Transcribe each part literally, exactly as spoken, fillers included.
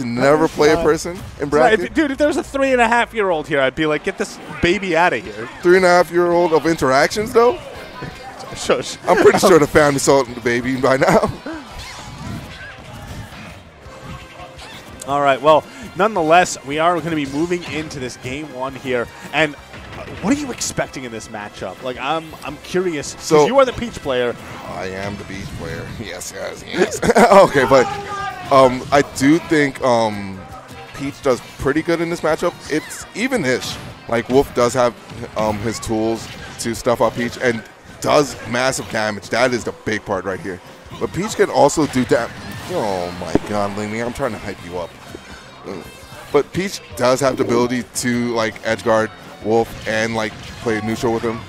to never play a person in bracket? Right. Dude, if there was a three and a half year old here, I'd be like, get this baby out of here. Three and a half year old of interactions, though? Shush. I'm pretty sure the family saw the baby by now. All right. Well, nonetheless, we are going to be moving into this game one here. And what are you expecting in this matchup? Like, I'm I'm curious. So you are the Peach player. I am the Peach player. Yes, yes, yes. Okay, but um, I do think um, Peach does pretty good in this matchup. It's even-ish. Like, Wolf does have um, his tools to stuff out Peach and does massive damage. That is the big part right here. But Peach can also do damage. Oh, my God, LingLing. I'm trying to hype you up. But Peach does have the ability to, like, edgeguard Wolf and like play neutral with him.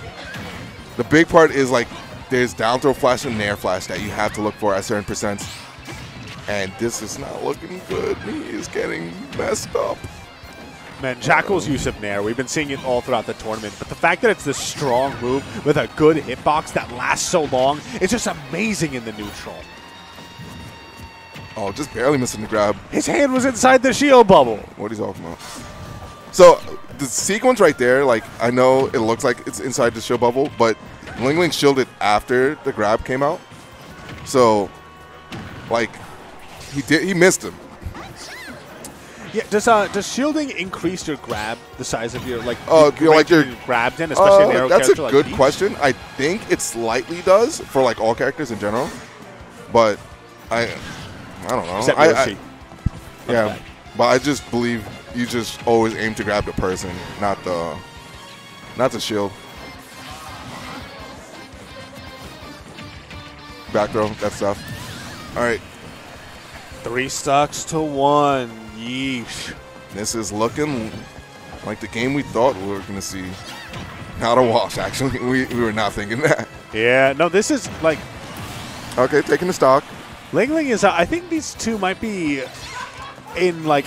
The big part is like there's down throw flash and nair flash that you have to look for at certain percents. And this is not looking good. He is getting messed up. Man, Jackal's use of nair, we've been seeing it all throughout the tournament, but the fact that it's this strong move with a good hitbox that lasts so long, it's just amazing in the neutral. Oh, just barely missing the grab. His hand was inside the shield bubble. What are you talking about? So the sequence right there, like, I know it looks like it's inside the shield bubble, but LingLing shielded after the grab came out. So, like, he did, he missed him. Yeah, does uh, does shielding increase your grab, the size of your, like, uh, you know, like your grabbed in, especially uh, an arrow that's character? That's a good like question. I think it slightly does for, like, all characters in general, but I, I don't know. Except I, I, yeah, okay. But I just believe you just always aim to grab the person, not the, not the shield. Back throw, that stuff. All right. Three stocks to one. Yeesh. This is looking like the game we thought we were going to see. Not a wash, actually. We, we were not thinking that. Yeah, no, this is like. Okay, taking the stock. LingLing is, uh, I think these two might be in like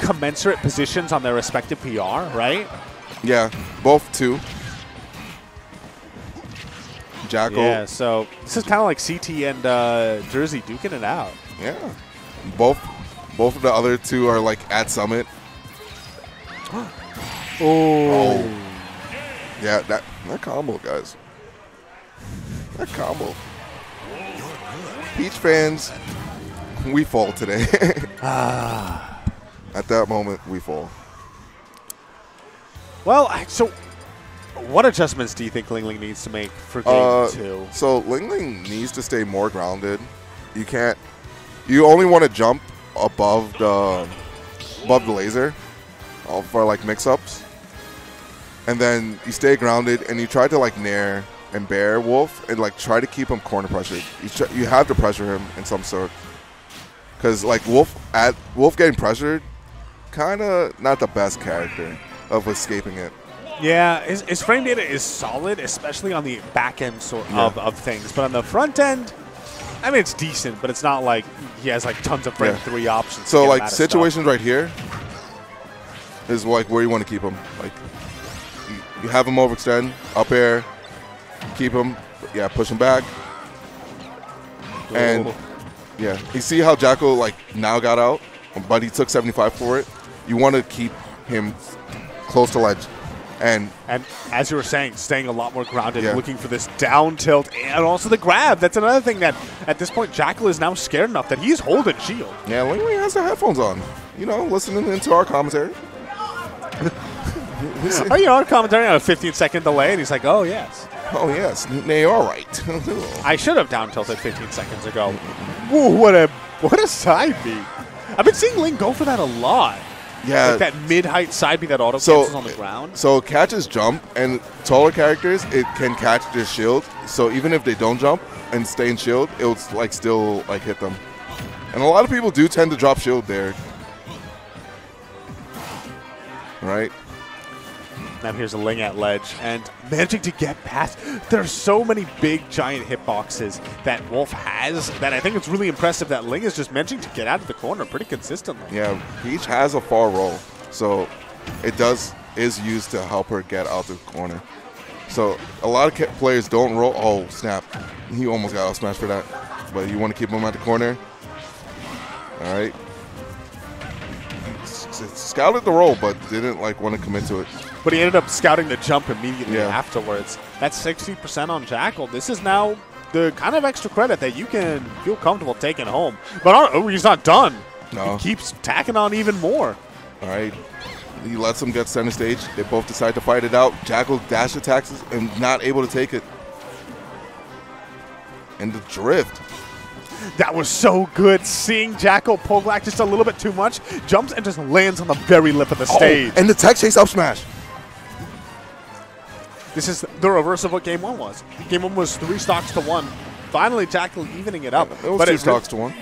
commensurate positions on their respective P R, right? Yeah, both two. Jakal. Yeah, so this is kind of like C T and uh, Jersey duking it out. Yeah, both both of the other two are like at Summit. oh. oh, yeah, that that combo, guys. That combo. Peach fans, we fall today. Ah. At that moment, we fall. Well, so what adjustments do you think LingLing needs to make for game uh, two? So LingLing needs to stay more grounded. You can't. You only want to jump above the above the laser uh, for like mix-ups, and then you stay grounded and you try to like nair and bear Wolf and like try to keep him corner pressured. You tr you have to pressure him in some sort, because like Wolf at Wolf getting pressured. Kind of not the best character of escaping it. Yeah, his, his frame data is solid, especially on the back end sort yeah. of, of things. But on the front end, I mean, it's decent, but it's not like he has like tons of frame yeah. three options. So like situations right here is like where you want to keep him. Like you have him overextend, up air, keep him, yeah, push him back, Ooh. and yeah, you see how Jakal like now got out, but he took seventy-five for it. You want to keep him close to ledge. And and as you were saying, staying a lot more grounded, yeah. looking for this down tilt and also the grab. That's another thing that at this point, Jakal is now scared enough that he's holding shield. Yeah, LingLing has the headphones on. You know, listening into our commentary. Oh, you know, our commentary on a fifteen second delay, and he's like, oh, yes. Oh, yes. They are right. I should have down tilted fifteen seconds ago. Ooh, what a, what a side beat. I've been seeing Ling go for that a lot. Yeah. Like that mid-height side beat that auto cancels so, on the ground. So catches jump, and taller characters, it can catch their shield. So even if they don't jump and stay in shield, it'll like still like hit them. And a lot of people do tend to drop shield there. Right? Now here's a Ling at ledge, and managing to get past. There are so many big, giant hitboxes that Wolf has that I think it's really impressive that Ling is just managing to get out of the corner pretty consistently. Yeah, Peach has a far roll, so it does is used to help her get out the corner. So a lot of players don't roll. Oh, snap. He almost got out smash for that, but you want to keep him at the corner. All right. scouted the roll, but didn't like want to commit to it. But he ended up scouting the jump immediately yeah. afterwards. That's sixty percent on Jakal. This is now the kind of extra credit that you can feel comfortable taking home. But oh, he's not done. No. He keeps tacking on even more. All right. He lets him get center stage. They both decide to fight it out. Jakal dash attacks and not able to take it. And the drift. That was so good. Seeing Jakal pull back just a little bit too much. Jumps and just lands on the very lip of the oh, stage. And the tech chase up smash. This is the reverse of what game one was. Game one was three stocks to one. Finally, Jakal evening it up. It was but two stocks to one.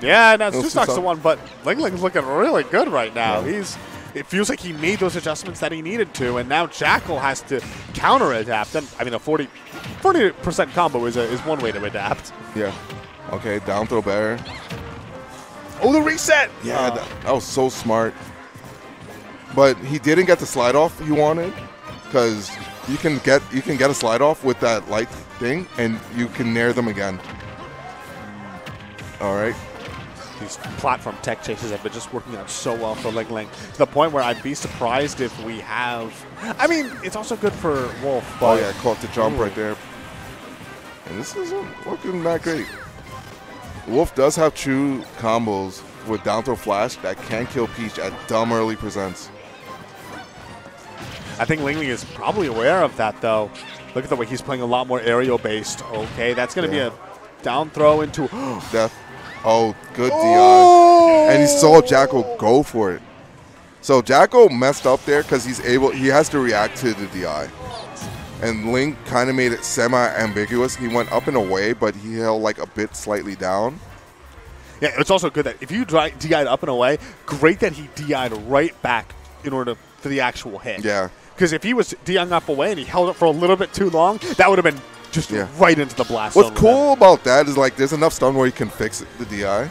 Yeah, no, it's it two stocks to one, but LingLing's looking really good right now. Yeah. He's. It feels like he made those adjustments that he needed to, and now Jakal has to counter-adapt. And I mean, a forty percent combo is, a, is one way to adapt. Yeah. Okay, down throw bear. Oh, the reset! Yeah, uh, that, that was so smart. But he didn't get the slide off you wanted, because you can get you can get a slide off with that light thing, and you can nair them again. All right. These platform tech chases have been just working out so well for LingLing, to the point where I'd be surprised if we have... I mean, it's also good for Wolf, but... Oh, yeah, caught the jump ooh. Right there. And this isn't looking that great. Wolf does have true combos with down throw flash that can kill Peach at dumb early presents. I think LingLing is probably aware of that, though. Look at the way he's playing a lot more aerial-based. Okay, that's going to yeah. be a down throw into... Death. Oh, good Dion. Oh. And he saw Jakal go for it. So Jakal messed up there because he's able, he has to react to the D I. And Ling kind of made it semi-ambiguous. He went up and away, but he held like a bit slightly down. Yeah, it's also good that if you D I'd up and away, great that he D I'd right back in order for the actual hit. Yeah. Because if he was D I'ing up away and he held it for a little bit too long, that would have been... Just yeah. right into the blast. What's cool about that is like there's enough stun where you can fix it, the D I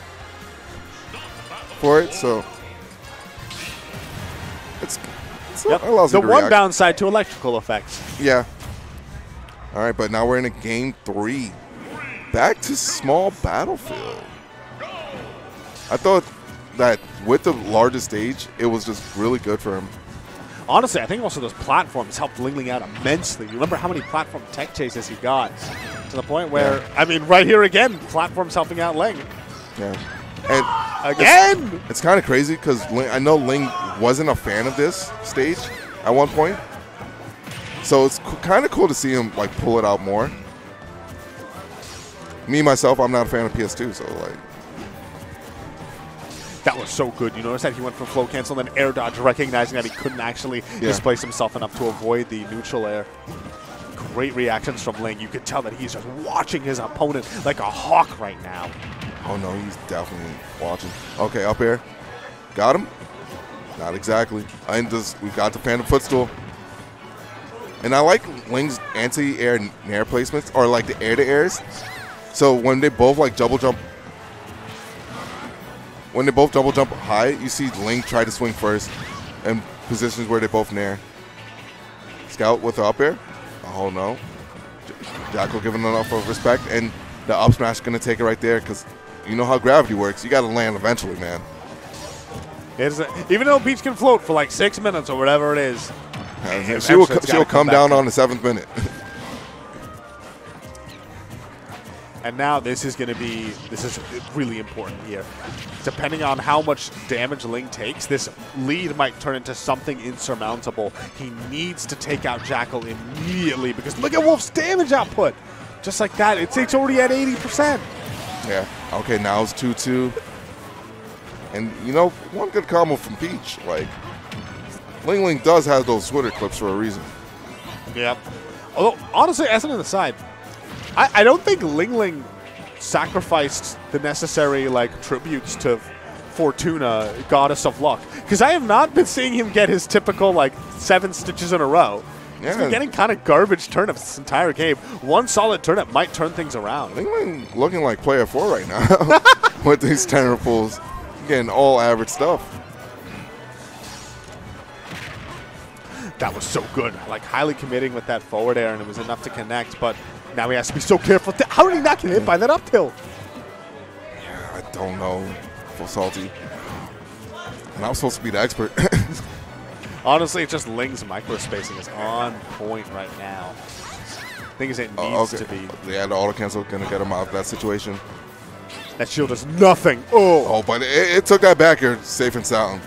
for it, so it's, it's yep. it allows the one react. Downside to electrical effects. Yeah. All right, but now we're in a game three, back to small battlefield. I thought that with the larger stage, it was just really good for him. Honestly, I think also those platforms helped LingLing out immensely. You remember how many platform tech chases he got to the point where, yeah. I mean, right here again, platforms helping out Ling. Yeah. And again! It's, it's kind of crazy because I know Ling wasn't a fan of this stage at one point. So it's kind of cool to see him, like, pull it out more. Me, myself, I'm not a fan of P S two, so, like... That was so good. You notice that he went for flow cancel and then air dodge, recognizing that he couldn't actually yeah. displace himself enough to avoid the neutral air. Great reactions from Ling. You could tell that he's just watching his opponent like a hawk right now. Oh, no, he's definitely watching. Okay, up air. Got him? Not exactly. And just, we got the phantom footstool. And I like Ling's anti-air and air placements, or like the air-to-airs. So when they both like double jump, When they both double jump high, you see Ling try to swing first in positions where they both nair. Scout with the up air. Oh, no. Jakal giving enough of respect. And the up smash going to take it right there because you know how gravity works. You got to land eventually, man. It's a, even though Peach can float for like six minutes or whatever it is. Yeah, she will, she'll come, come down on the seventh minute. And now this is going to be, this is really important here. Depending on how much damage Ling takes, this lead might turn into something insurmountable. He needs to take out Jakal immediately because look at Wolf's damage output. Just like that, it's, it's already at eighty percent. Yeah, okay, now it's two two. And, you know, one good combo from Peach. Like, LingLing does have those Twitter clips for a reason. Yeah. Although, honestly, as an aside, I, I don't think LingLing sacrificed the necessary like tributes to Fortuna, goddess of luck, because I have not been seeing him get his typical like seven stitches in a row. Yeah. He's been getting kind of garbage turnips this entire game. One solid turnip might turn things around. LingLing looking like player four right now with these tenor pulls, getting all average stuff. That was so good. Like highly committing with that forward air, and it was enough to connect, but. Now he has to be so careful. How did he not get hit by that up tilt? Yeah, I don't know. For Salty. And I'm supposed to be the expert. Honestly, it's just Ling's microspacing is on point right now. Things it needs uh, okay. to be. Yeah, the auto cancel gonna get him out of that situation. That shield is nothing. Oh, oh, but it, it took that back here, safe and sound.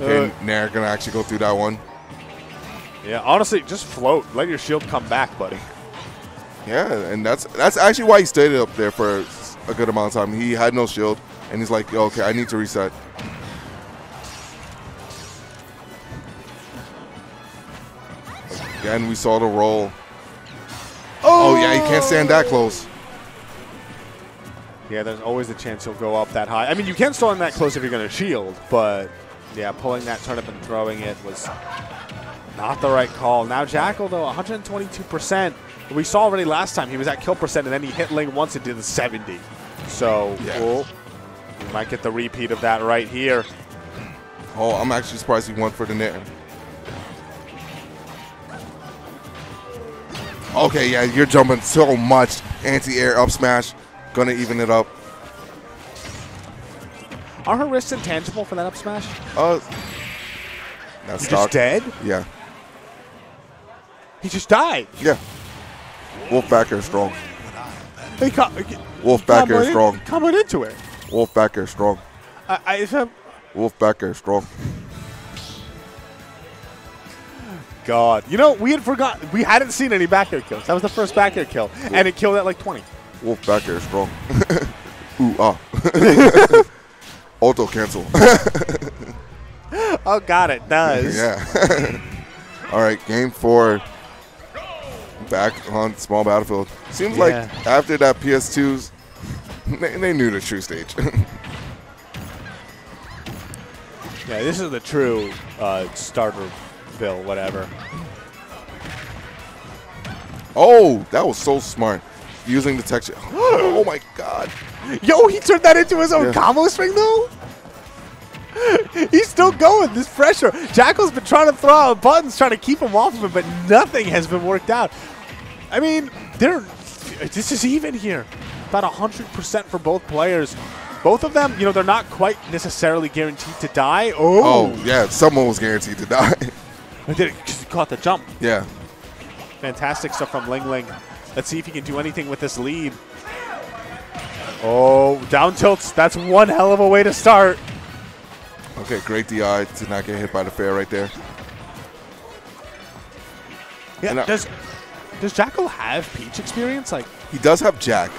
Okay, uh, Nair gonna actually go through that one. Yeah, honestly, just float. Let your shield come back, buddy. Yeah, and that's that's actually why he stayed up there for a good amount of time. He had no shield, and he's like, okay, I need to reset. Again, we saw the roll. Oh, oh yeah, you can't stand that close. Yeah, there's always a chance he'll go up that high. I mean, you can stand that close if you're going to shield, but yeah, pulling that turnip and throwing it was not the right call. Now Jackal, though, one hundred twenty-two percent. We saw already last time he was at kill percent, and then he hit Ling once and did the seventy. So yeah. Cool. We might get the repeat of that right here. Oh, I'm actually surprised he went for the net. Okay, yeah, you're jumping so much. Anti-air up smash. Gonna even it up. Are her wrists intangible for that up smash? Uh, that's just dead? Yeah. He just died? Yeah. Wolf back air strong. They caught, uh, Wolf back air strong. In, coming into it. Wolf back air strong. I, I, if I'm Wolf back air strong. God. You know, we had forgotten. We hadn't seen any back air kills. That was the first back air kill. Wolf. And it killed at like twenty. Wolf back air strong. Ooh, ah. Auto cancel. Oh, God, it does. Yeah. All right, game four. Back on small battlefield. Seems yeah. like after that P S two's, they, they knew the true stage. Yeah, this is the true uh, starter. Bill, whatever. Oh, that was so smart. Using the texture. Oh my god. Yo, he turned that into his own yeah. combo string though? He's still going. This pressure. Jackal's been trying to throw out buttons, trying to keep him off of it, but nothing has been worked out. I mean, they're, this is even here. About one hundred percent for both players. Both of them, you know, they're not quite necessarily guaranteed to die. Oh, oh yeah, someone was guaranteed to die. He did it because he caught the jump. Yeah. Fantastic stuff from LingLing. Let's see if he can do anything with this lead. Oh, down tilts. That's one hell of a way to start. Okay, great D I to not get hit by the fair right there. Yeah, does, does Jakal have Peach experience? Like he does have Jack,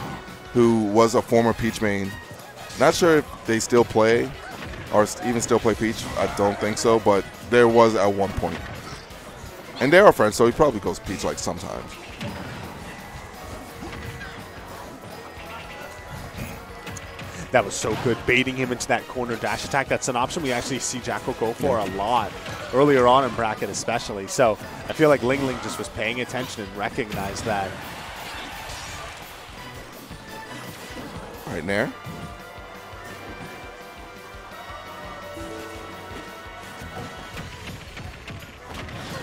who was a former Peach main. Not sure if they still play or even still play Peach. I don't think so, but there was at one point. And they are friends, so he probably goes Peach like sometimes. That was so good, baiting him into that corner dash attack. That's an option we actually see Jakal go for yeah. a lot, earlier on in bracket especially. So I feel like LingLing just was paying attention and recognized that. All right, Nair.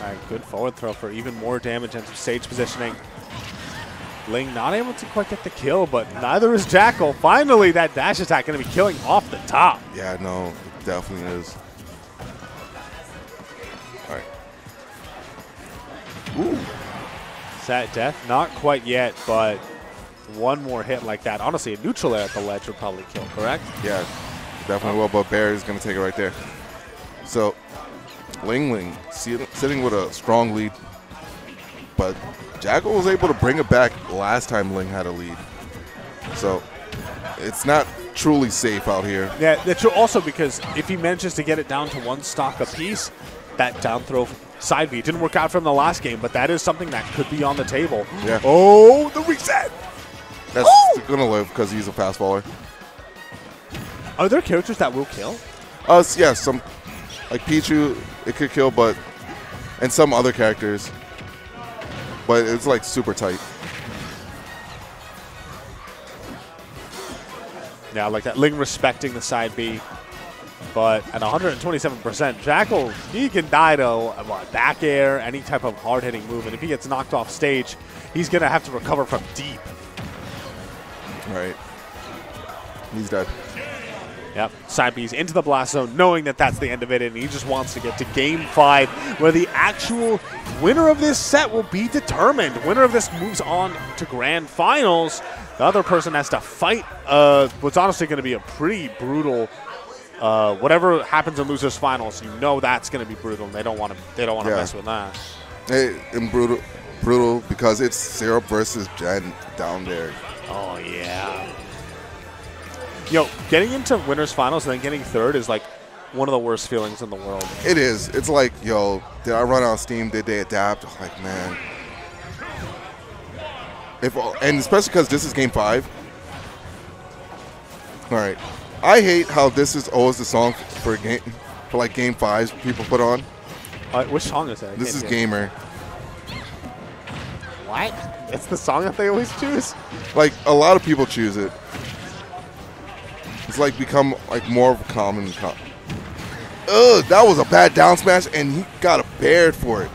All right, good forward throw for even more damage and some stage positioning. Ling not able to quite get the kill, but neither is Jakal. Finally, that dash attack going to be killing off the top. Yeah, no, it definitely is. All right. Ooh. Is that death? Not quite yet, but one more hit like that. Honestly, a neutral air at the ledge would probably kill, correct? Yeah, definitely will, but Bear is going to take it right there. So LingLing sitting with a strong lead, but Jakal was able to bring it back last time Ling had a lead. So it's not truly safe out here. Yeah, that's true. Also because if he manages to get it down to one stock apiece, that down throw side B didn't work out from the last game, but that is something that could be on the table. Yeah. Oh, the reset. That's oh. going to live because he's a fast baller. Are there characters that will kill? Uh, yeah, some... Like Pichu, it could kill, but and some other characters, but it's like super tight. Yeah, I like that. Ling respecting the side B, but at one hundred twenty-seven percent, Jakal, he can die to back air, any type of hard hitting move, and if he gets knocked off stage, he's gonna have to recover from deep. All right, he's dead. Yep, side B's into the blast zone, knowing that that's the end of it, and he just wants to get to game five, where the actual winner of this set will be determined. Winner of this moves on to grand finals. The other person has to fight uh, what's honestly going to be a pretty brutal. Uh, whatever happens in losers finals, you know that's going to be brutal, and they don't want to. They don't want to yeah. mess with that. It, and brutal, brutal because it's Syrup versus Jen down there. Oh yeah. Yo, getting into winners finals and then getting third is like one of the worst feelings in the world. It is. It's like, yo, did I run out of steam? Did they adapt? I'm like, man. If and especially because this is game five. All right. I hate how this is always the song for game, for like game fives people put on. Uh, which song is that? This is Gamer. What? It's the song that they always choose? Like, a lot of people choose it. It's like become like more of a common. Com Ugh, that was a bad down smash, and he got a bear for it.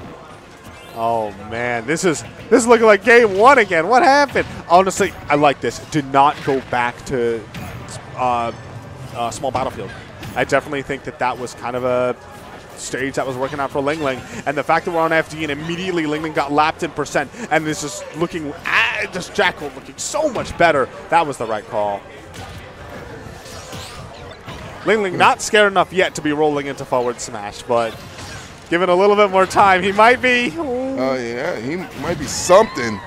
Oh man, this is this is looking like game one again. What happened? Honestly, I like this. Do not go back to. Uh, Uh, small battlefield. I definitely think that that was kind of a stage that was working out for LingLing, and the fact that we're on F D and immediately LingLing got lapped in percent, and this is looking ah, just Jackal looking so much better. That was the right call. LingLing not scared enough yet to be rolling into forward smash, but given a little bit more time, he might be. Oh uh, yeah, he might be something.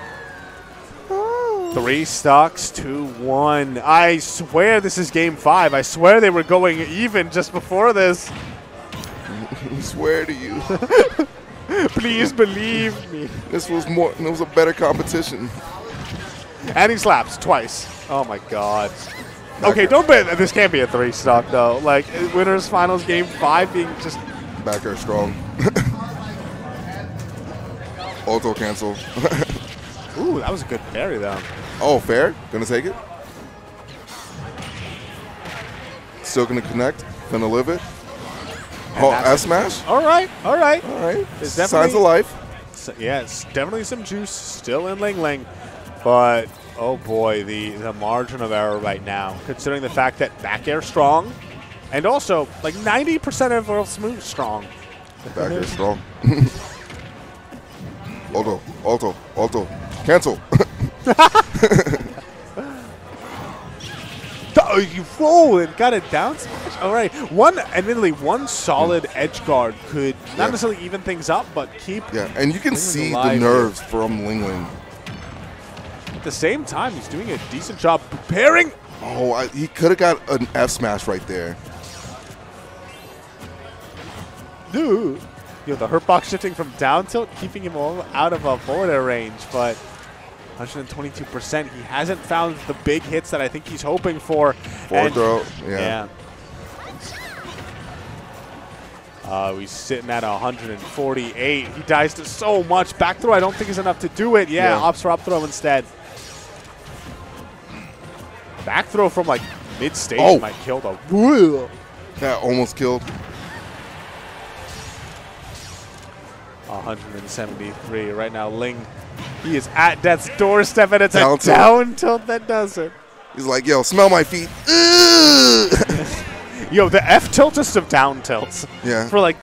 Three stocks, two, one. I swear this is game five. I swear they were going even just before this. I swear to you. Please believe me. This was more. It was a better competition. And he slaps twice. Oh my god. Okay, don't bet. This can't be a three stock though. Like winners finals game five being just. Back air strong. Auto cancel. Ooh, that was a good parry though. Oh, fair. Gonna take it. Still gonna connect. Gonna live it. And oh, S smash. All right, all right, all right. Signs of life. So, yes, yeah, definitely some juice still in LingLing, but oh boy, the the margin of error right now, considering the fact that back air strong, and also like ninety percent of Wolf's moves strong. Back air strong. Auto, auto, auto. Cancel. You roll and got it down smash. All right. One, admittedly, one solid edge guard could not yeah. necessarily even things up, but keep. Yeah, and you can see the nerves here. From LingLing. At the same time, he's doing a decent job preparing. Oh, I, he could have got an F smash right there. Dude. You know, the hurt box shifting from down tilt, keeping him all out of a forward air range, but. one hundred twenty-two percent. He hasn't found the big hits that I think he's hoping for. Forward throw, yeah. yeah. Uh, he's sitting at one hundred forty-eight. He dies to so much. Back throw I don't think is enough to do it. Yeah, yeah. Opts for up throw instead. Back throw from like mid-stage oh. might kill though. That almost killed. one hundred seventy-three right now. Ling. He is at death's doorstep, and it's down a tilt. down tilt that does it. He's like, yo, smell my feet. Yo, the F tilt is some down tilts. Yeah. For like